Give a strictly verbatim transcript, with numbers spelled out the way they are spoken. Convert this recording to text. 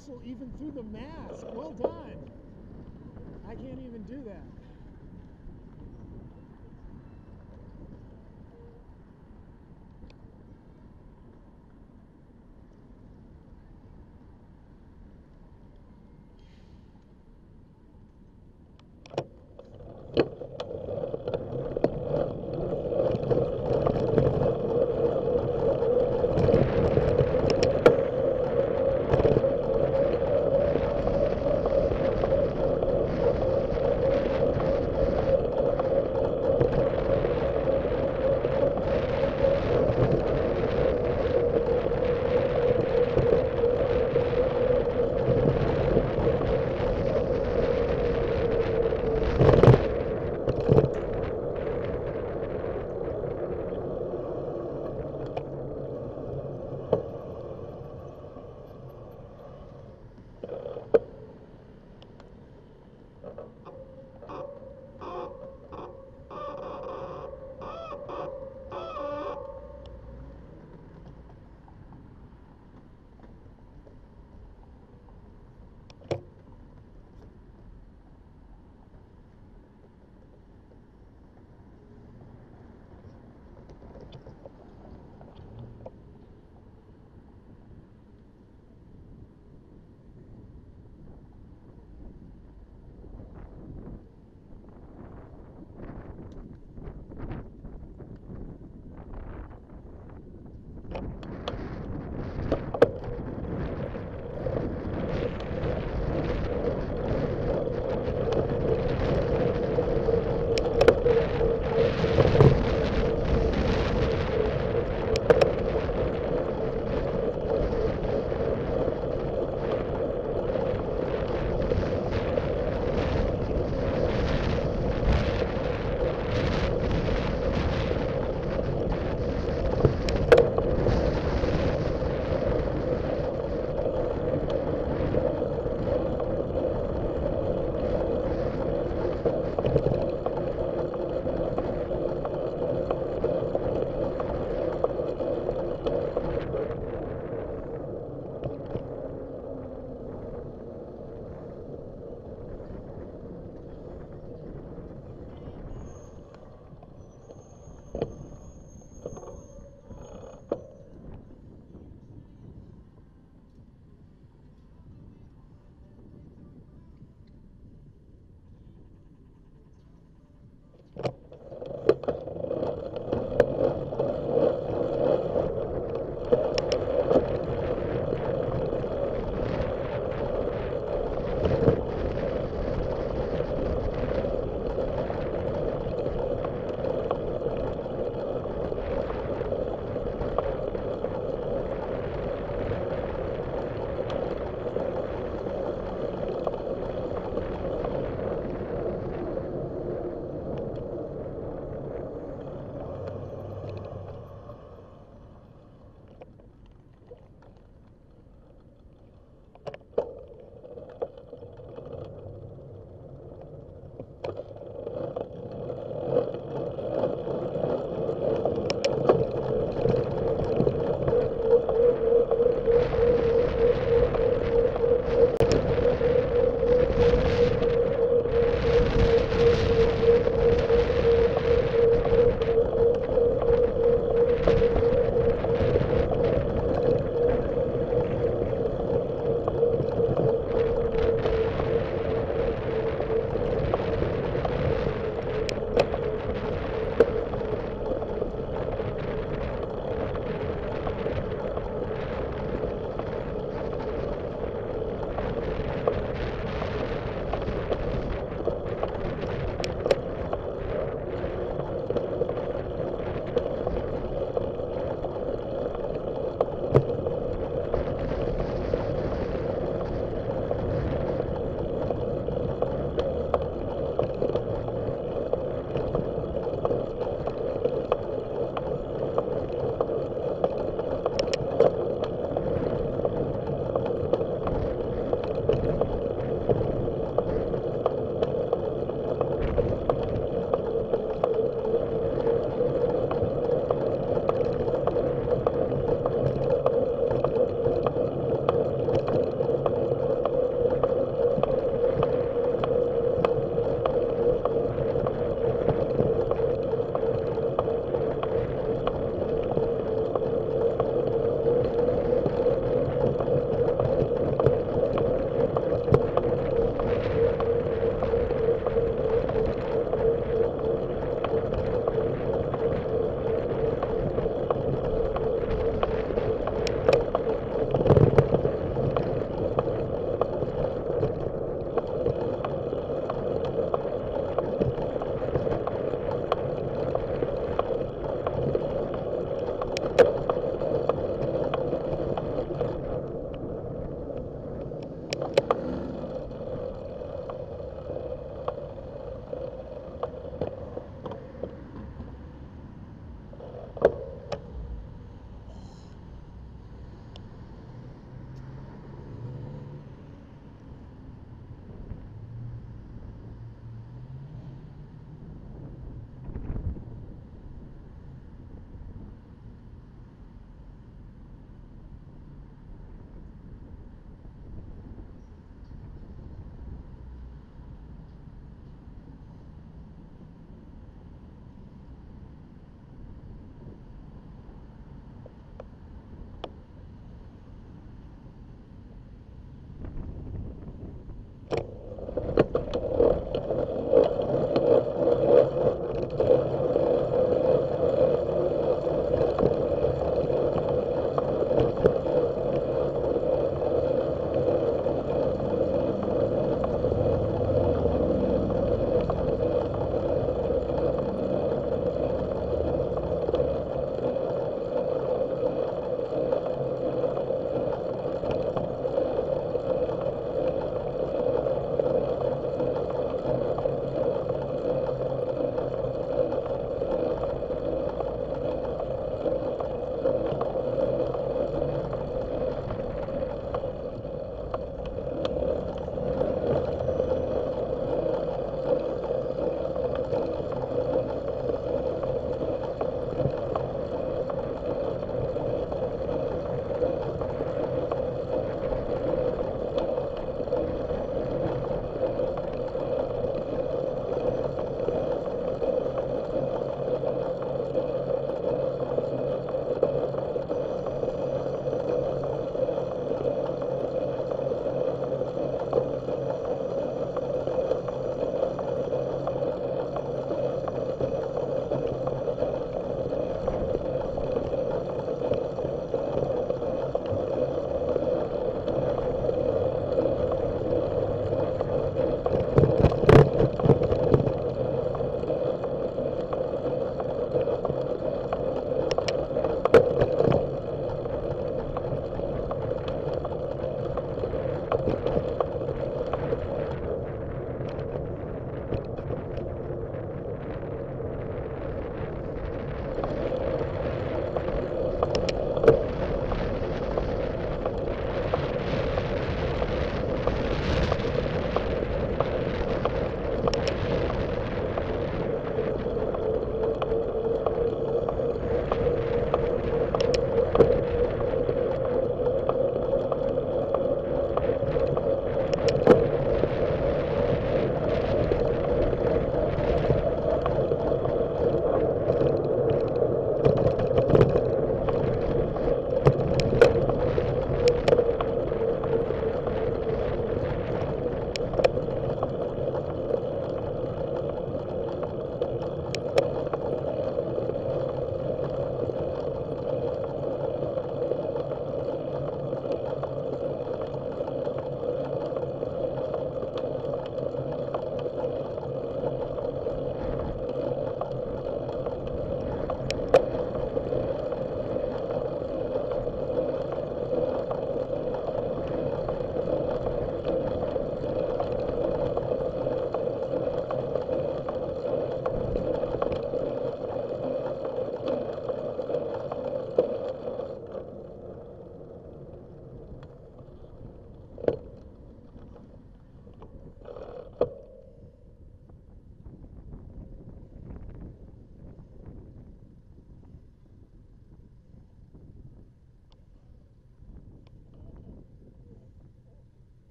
whistle even through the mask. Well done. I can't even do that.